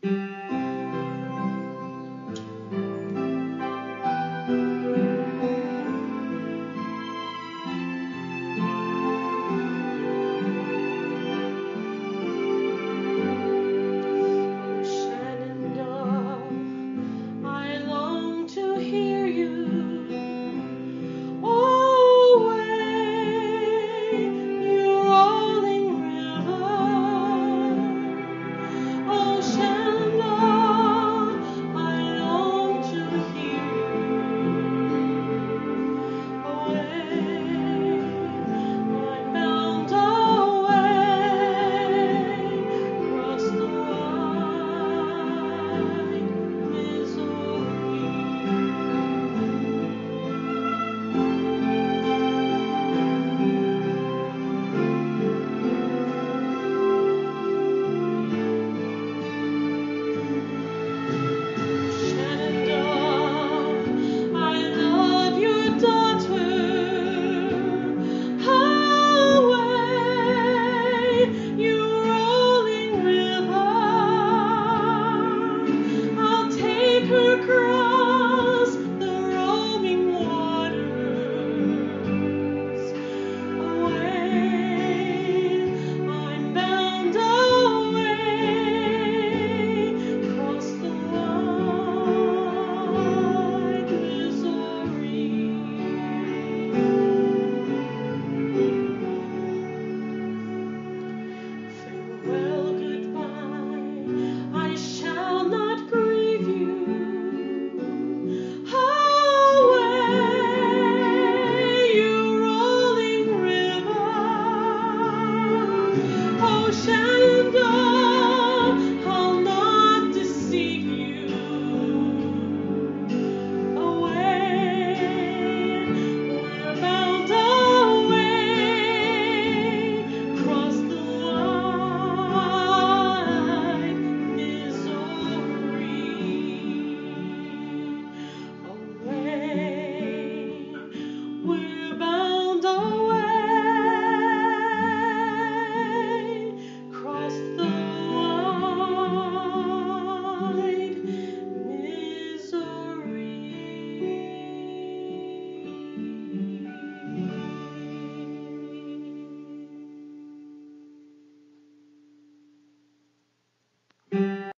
Shenandoah, I'll not deceive you. Away, we're bound away. Cross the line, misery. Away, we're